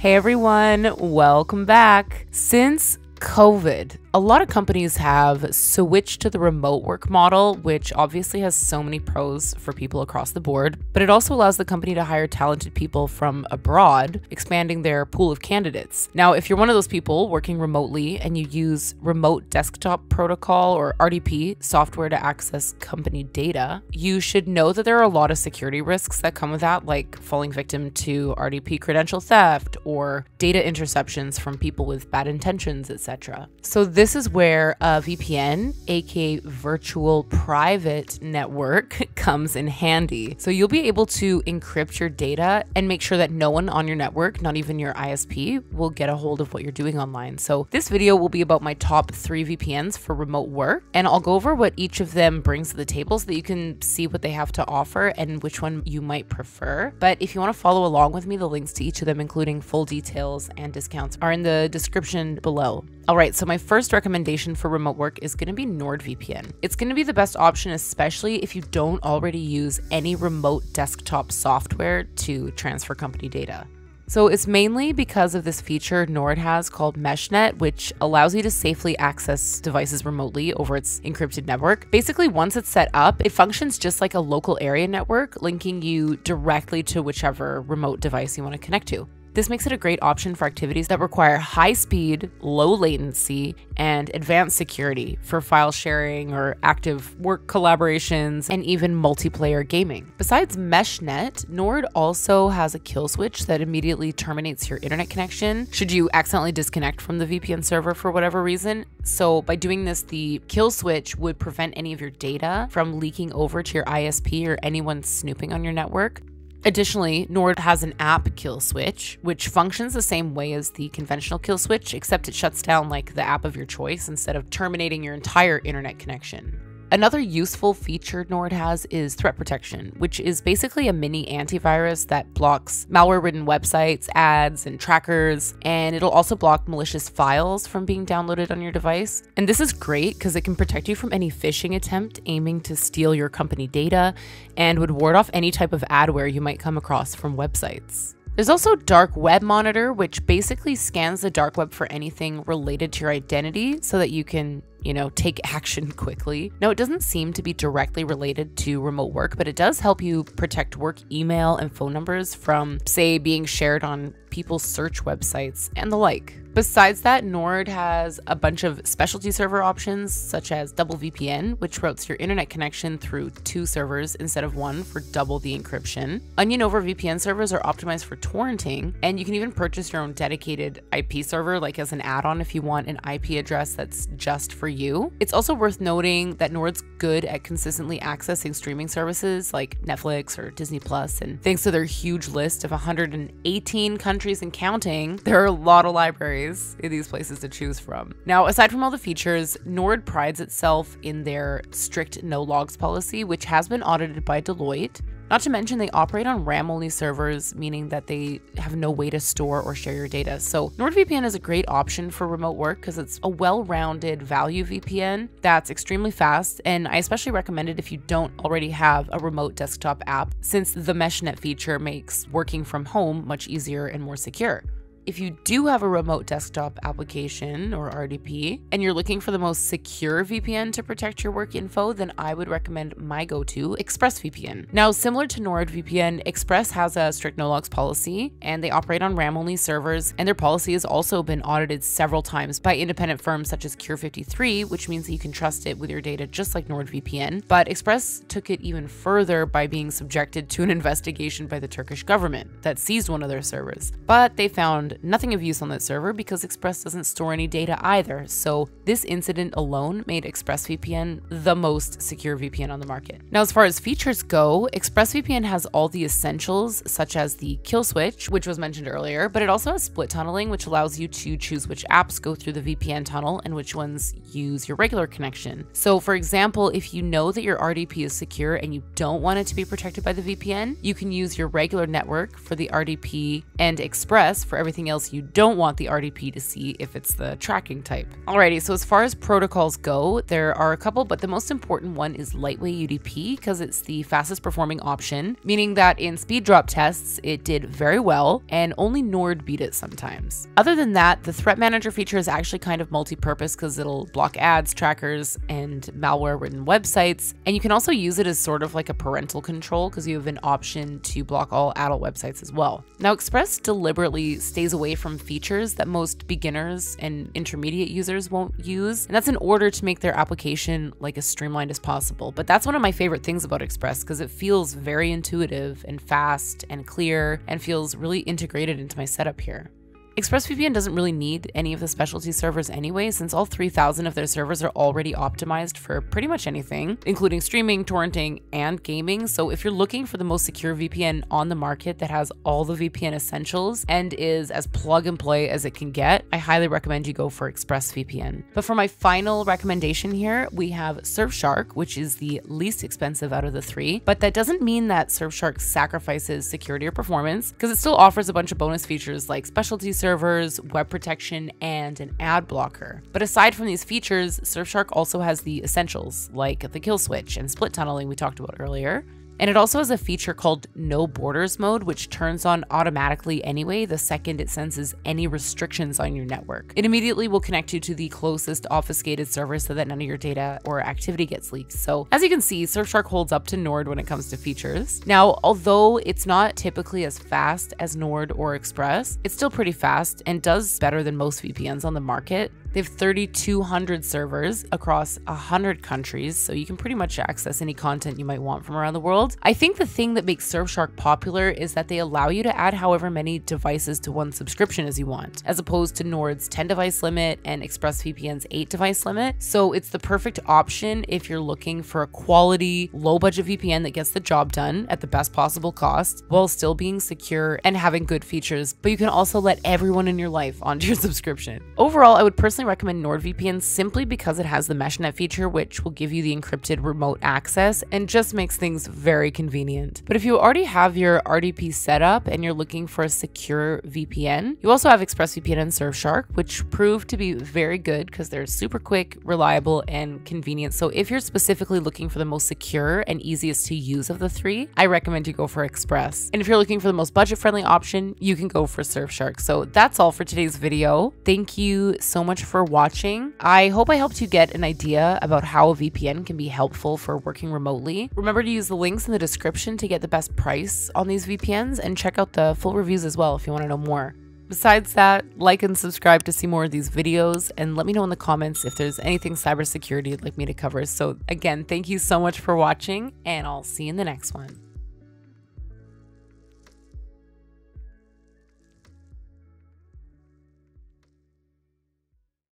Hey everyone, welcome back. Since COVID, a lot of companies have switched to the remote work model, which obviously has so many pros for people across the board, but it also allows the company to hire talented people from abroad, expanding their pool of candidates. Now, if you're one of those people working remotely and you use remote desktop protocol or RDP software to access company data, you should know that there are a lot of security risks that come with that, like falling victim to RDP credential theft or data interceptions from people with bad intentions, etc. So this is where a VPN, aka virtual private network, comes in handy. So you'll be able to encrypt your data and make sure that no one on your network, not even your ISP, will get a hold of what you're doing online. So this video will be about my top 3 VPNs for remote work, and I'll go over what each of them brings to the table so that you can see what they have to offer and which one you might prefer. But if you want to follow along with me, the links to each of them, including full details and discounts, are in the description below. All right, so my first recommendation for remote work is going to be NordVPN. It's going to be the best option, especially if you don't already use any remote desktop software to transfer company data. So it's mainly because of this feature Nord has called MeshNet, which allows you to safely access devices remotely over its encrypted network. Basically, once it's set up, it functions just like a local area network, linking you directly to whichever remote device you want to connect to. This makes it a great option for activities that require high speed, low latency, and advanced security for file sharing or active work collaborations and even multiplayer gaming. Besides MeshNet, Nord also has a kill switch that immediately terminates your internet connection should you accidentally disconnect from the VPN server for whatever reason. So by doing this, the kill switch would prevent any of your data from leaking over to your ISP or anyone snooping on your network. Additionally, Nord has an app kill switch, which functions the same way as the conventional kill switch, except it shuts down like the app of your choice instead of terminating your entire internet connection. Another useful feature Nord has is threat protection, which is basically a mini antivirus that blocks malware-ridden websites, ads, and trackers, and it'll also block malicious files from being downloaded on your device. And this is great because it can protect you from any phishing attempt aiming to steal your company data and would ward off any type of adware you might come across from websites. There's also Dark Web Monitor, which basically scans the dark web for anything related to your identity so that you can, take action quickly. Now, it doesn't seem to be directly related to remote work, but it does help you protect work email and phone numbers from, say, being shared on people's search websites and the like. Besides that, Nord has a bunch of specialty server options, such as DoubleVPN, which routes your internet connection through 2 servers instead of 1 for double the encryption. Onion over VPN servers are optimized for torrenting, and you can even purchase your own dedicated IP server, like as an add-on if you want an IP address that's just for you. It's also worth noting that Nord's good at consistently accessing streaming services like Netflix or Disney Plus, and thanks to their huge list of 118 countries and counting, there are a lot of libraries in these places to choose from. Now, aside from all the features, Nord prides itself in their strict no logs policy, which has been audited by Deloitte. Not to mention, they operate on RAM-only servers, meaning that they have no way to store or share your data. So NordVPN is a great option for remote work because it's a well-rounded value VPN that's extremely fast, and I especially recommend it if you don't already have a remote desktop app, since the MeshNet feature makes working from home much easier and more secure. If you do have a remote desktop application or RDP and you're looking for the most secure VPN to protect your work info, then I would recommend my go-to, ExpressVPN. Now, similar to NordVPN, Express has a strict no-logs policy, and they operate on RAM-only servers, and their policy has also been audited several times by independent firms such as Cure53, which means that you can trust it with your data just like NordVPN. But Express took it even further by being subjected to an investigation by the Turkish government that seized one of their servers, but they found nothing of use on that server because Express doesn't store any data either. So this incident alone made ExpressVPN the most secure VPN on the market. Now, as far as features go, ExpressVPN has all the essentials, such as the kill switch, which was mentioned earlier, but it also has split tunneling, which allows you to choose which apps go through the VPN tunnel and which ones use your regular connection. So for example, if you know that your RDP is secure and you don't want it to be protected by the VPN, you can use your regular network for the RDP and Express for everything anything else you don't want the RDP to see if it's the tracking type. Alrighty, so as far as protocols go, there are a couple, but the most important one is Lightway UDP because it's the fastest performing option, meaning that in speed drop tests, it did very well and only Nord beat it sometimes. Other than that, the threat manager feature is actually kind of multi-purpose because it'll block ads, trackers, and malware-ridden websites. And you can also use it as sort of like a parental control because you have an option to block all adult websites as well. Now, Express deliberately stays away from features that most beginners and intermediate users won't use, and that's in order to make their application like as streamlined as possible. But that's one of my favorite things about Express because it feels very intuitive and fast and clear and feels really integrated into my setup here. ExpressVPN doesn't really need any of the specialty servers anyway, since all 3,000 of their servers are already optimized for pretty much anything, including streaming, torrenting, and gaming. So if you're looking for the most secure VPN on the market that has all the VPN essentials and is as plug and play as it can get, I highly recommend you go for ExpressVPN. But for my final recommendation here, we have Surfshark, which is the least expensive out of the three, but that doesn't mean that Surfshark sacrifices security or performance, because it still offers a bunch of bonus features like specialty servers, web protection, and an ad blocker. But aside from these features, Surfshark also has the essentials like the kill switch and split tunneling we talked about earlier. And it also has a feature called No Borders Mode, which turns on automatically anyway the second it senses any restrictions on your network. It immediately will connect you to the closest obfuscated server so that none of your data or activity gets leaked. So as you can see, Surfshark holds up to Nord when it comes to features. Now, although it's not typically as fast as Nord or Express, it's still pretty fast and does better than most VPNs on the market. They have 3,200 servers across 100 countries, so you can pretty much access any content you might want from around the world. I think the thing that makes Surfshark popular is that they allow you to add however many devices to one subscription as you want, as opposed to Nord's 10 device limit and ExpressVPN's 8 device limit. So it's the perfect option if you're looking for a quality, low budget VPN that gets the job done at the best possible cost while still being secure and having good features, but you can also let everyone in your life onto your subscription. Overall, I would personally recommend NordVPN simply because it has the MeshNet feature, which will give you the encrypted remote access and just makes things very convenient. But if you already have your RDP set up and you're looking for a secure VPN, you also have ExpressVPN and Surfshark, which prove to be very good because they're super quick, reliable, and convenient. So if you're specifically looking for the most secure and easiest to use of the three, I recommend you go for Express. And if you're looking for the most budget-friendly option, you can go for Surfshark. So that's all for today's video. Thank you so much for watching. I hope I helped you get an idea about how a VPN can be helpful for working remotely. Remember to use the links in the description to get the best price on these VPNs, and check out the full reviews as well if you want to know more. Besides that, like and subscribe to see more of these videos, and let me know in the comments if there's anything cybersecurity you'd like me to cover. So again, thank you so much for watching, and I'll see you in the next one.